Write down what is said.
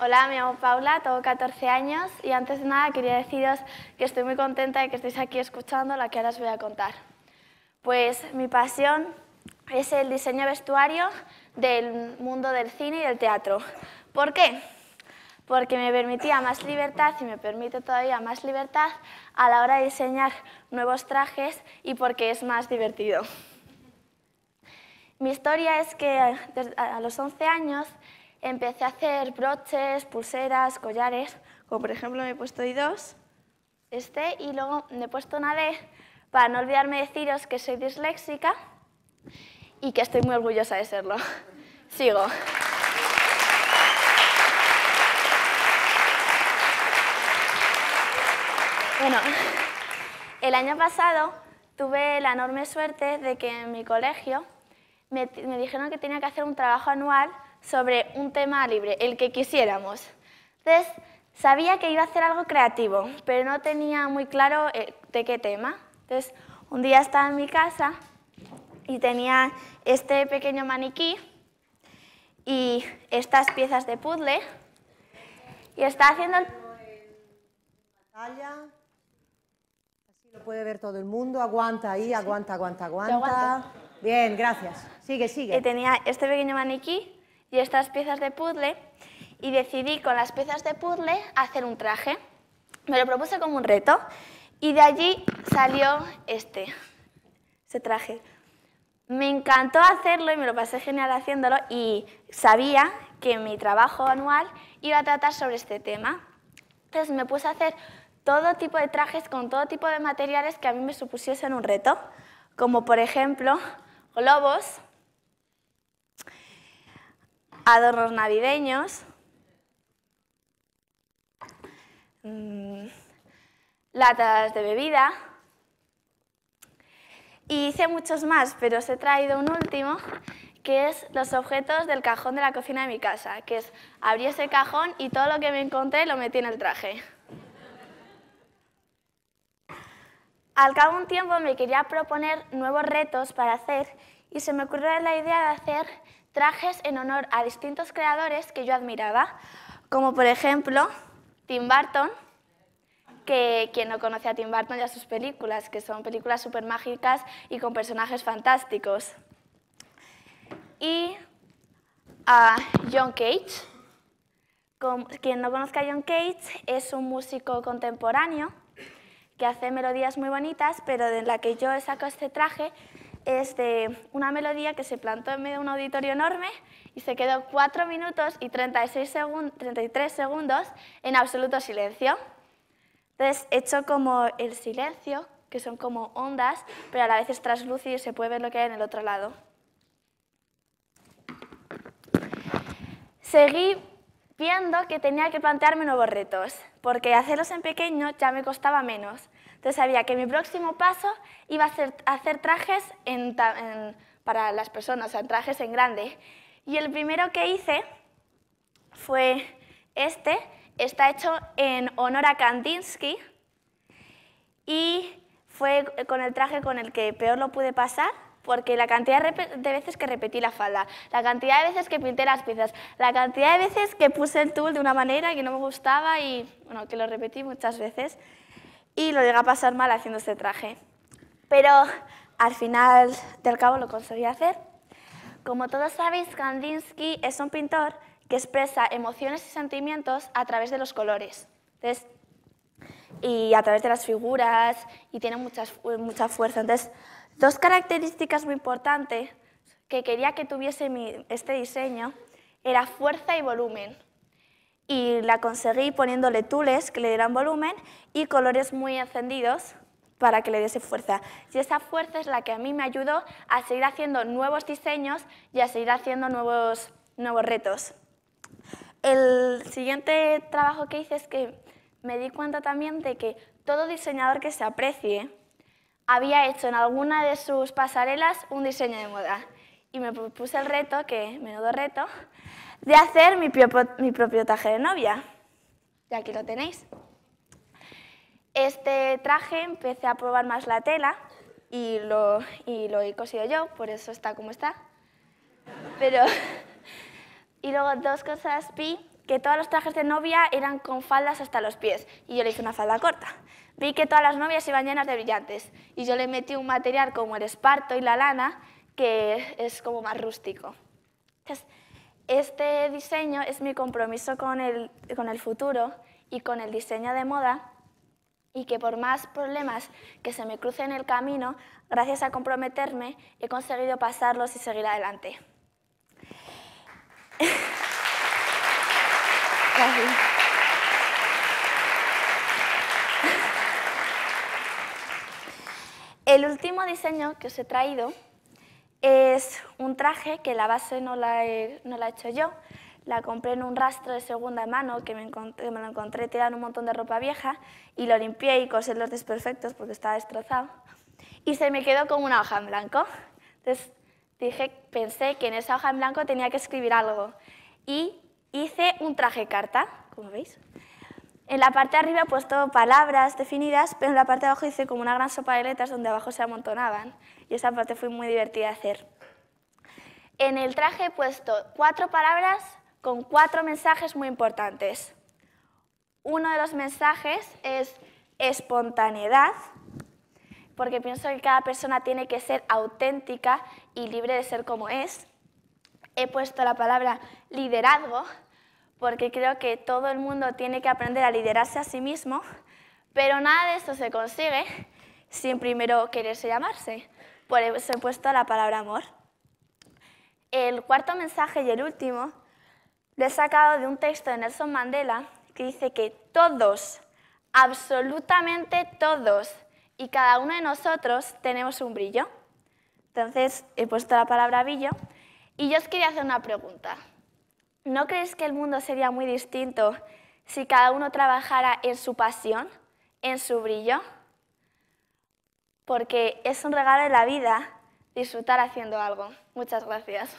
Hola, me llamo Paula, tengo 14 años y antes de nada quería deciros que estoy muy contenta de que estéis aquí escuchando la que ahora os voy a contar. Pues mi pasión es el diseño vestuario del mundo del cine y del teatro. ¿Por qué? Porque me permitía más libertad y me permite todavía más libertad a la hora de diseñar nuevos trajes y porque es más divertido. Mi historia es que a los 11 años empecé a hacer broches, pulseras, collares, como por ejemplo me he puesto hoy dos, y luego me he puesto una D, para no olvidarme deciros que soy disléxica y que estoy muy orgullosa de serlo. Sigo. Bueno, el año pasado tuve la enorme suerte de que en mi colegio me dijeron que tenía que hacer un trabajo anual sobre un tema libre, el que quisiéramos. Entonces, sabía que iba a hacer algo creativo, pero no tenía muy claro de qué tema. Entonces, un día estaba en mi casa y tenía este pequeño maniquí y estas piezas de puzzle y estaba haciendo... Así lo puede ver todo el mundo. Aguanta ahí, aguanta, aguanta, aguanta. Bien, gracias. Sigue, sigue. Y tenía este pequeño maniquí y estas piezas de puzzle y decidí con las piezas de puzzle hacer un traje. Me lo propuse como un reto y de allí salió este traje. Me encantó hacerlo y me lo pasé genial haciéndolo y sabía que mi trabajo anual iba a tratar sobre este tema. Entonces me puse a hacer todo tipo de trajes con todo tipo de materiales que a mí me supusiesen un reto, como por ejemplo globos, adornos navideños, latas de bebida y hice muchos más, pero os he traído un último que es los objetos del cajón de la cocina de mi casa, que es abrí ese cajón y todo lo que me encontré lo metí en el traje. Al cabo de un tiempo me quería proponer nuevos retos para hacer y se me ocurrió la idea de hacer trajes en honor a distintos creadores que yo admiraba, como por ejemplo Tim Burton, que quien no conoce a Tim Burton ya sus películas, que son películas súper mágicas y con personajes fantásticos. Y a John Cage, quien no conozca a John Cage es un músico contemporáneo que hace melodías muy bonitas, pero de la que yo saco este traje es de una melodía que se plantó en medio de un auditorio enorme y se quedó 4 minutos y 33 segundos en absoluto silencio. Entonces, he hecho como el silencio, que son como ondas, pero a la vez es translúcido y se puede ver lo que hay en el otro lado. Seguí viendo que tenía que plantearme nuevos retos, porque hacerlos en pequeño ya me costaba menos. Entonces sabía que mi próximo paso iba a ser hacer trajes para las personas, o sea, trajes en grande. Y el primero que hice fue este, está hecho en honor a Kandinsky y fue con el traje con el que peor lo pude pasar, porque la cantidad de veces que repetí la falda, la cantidad de veces que pinté las piezas, la cantidad de veces que puse el tul de una manera que no me gustaba y bueno, que lo repetí muchas veces y lo llegué a pasar mal haciendo este traje. Pero al final del cabo lo conseguí hacer. Como todos sabéis, Kandinsky es un pintor que expresa emociones y sentimientos a través de los colores. Entonces, y a través de las figuras y tiene mucha fuerza. Entonces, dos características muy importantes que quería que tuviese este diseño era fuerza y volumen. Y la conseguí poniéndole tules que le dieran volumen y colores muy encendidos para que le diese fuerza. Y esa fuerza es la que a mí me ayudó a seguir haciendo nuevos diseños y a seguir haciendo nuevos retos. El siguiente trabajo que hice es que me di cuenta también de que todo diseñador que se aprecie había hecho en alguna de sus pasarelas un diseño de moda y me propuse el reto, que menudo reto, de hacer mi propio traje de novia. Y aquí lo tenéis. Este traje empecé a probar más la tela y lo he cosido yo, por eso está como está. Pero, y luego dos cosas vi que todos los trajes de novia eran con faldas hasta los pies y yo le hice una falda corta. Vi que todas las novias iban llenas de brillantes y yo le metí un material como el esparto y la lana, que es como más rústico. Entonces, este diseño es mi compromiso con el futuro y con el diseño de moda, y que por más problemas que se me crucen en el camino, gracias a comprometerme, he conseguido pasarlos y seguir adelante. Gracias. El último diseño que os he traído es un traje que la base no la he hecho yo. La compré en un rastro de segunda mano que me lo encontré tirado en un montón de ropa vieja y lo limpié y cosí los desperfectos porque estaba destrozado. Y se me quedó como una hoja en blanco. Entonces pensé que en esa hoja en blanco tenía que escribir algo. Y hice un traje carta, como veis. En la parte de arriba he puesto palabras definidas, pero en la parte de abajo hice como una gran sopa de letras donde abajo se amontonaban. Y esa parte fue muy divertida de hacer. En el traje he puesto 4 palabras con 4 mensajes muy importantes. Uno de los mensajes es espontaneidad, porque pienso que cada persona tiene que ser auténtica y libre de ser como es. He puesto la palabra liderazgo, porque creo que todo el mundo tiene que aprender a liderarse a sí mismo, pero nada de esto se consigue sin primero quererse llamarse. Por eso he puesto la palabra amor. El cuarto mensaje y el último lo he sacado de un texto de Nelson Mandela que dice que todos, absolutamente todos, y cada uno de nosotros tenemos un brillo. Entonces he puesto la palabra brillo y yo os quería hacer una pregunta. ¿No creéis que el mundo sería muy distinto si cada uno trabajara en su pasión, en su brillo? Porque es un regalo de la vida disfrutar haciendo algo. Muchas gracias.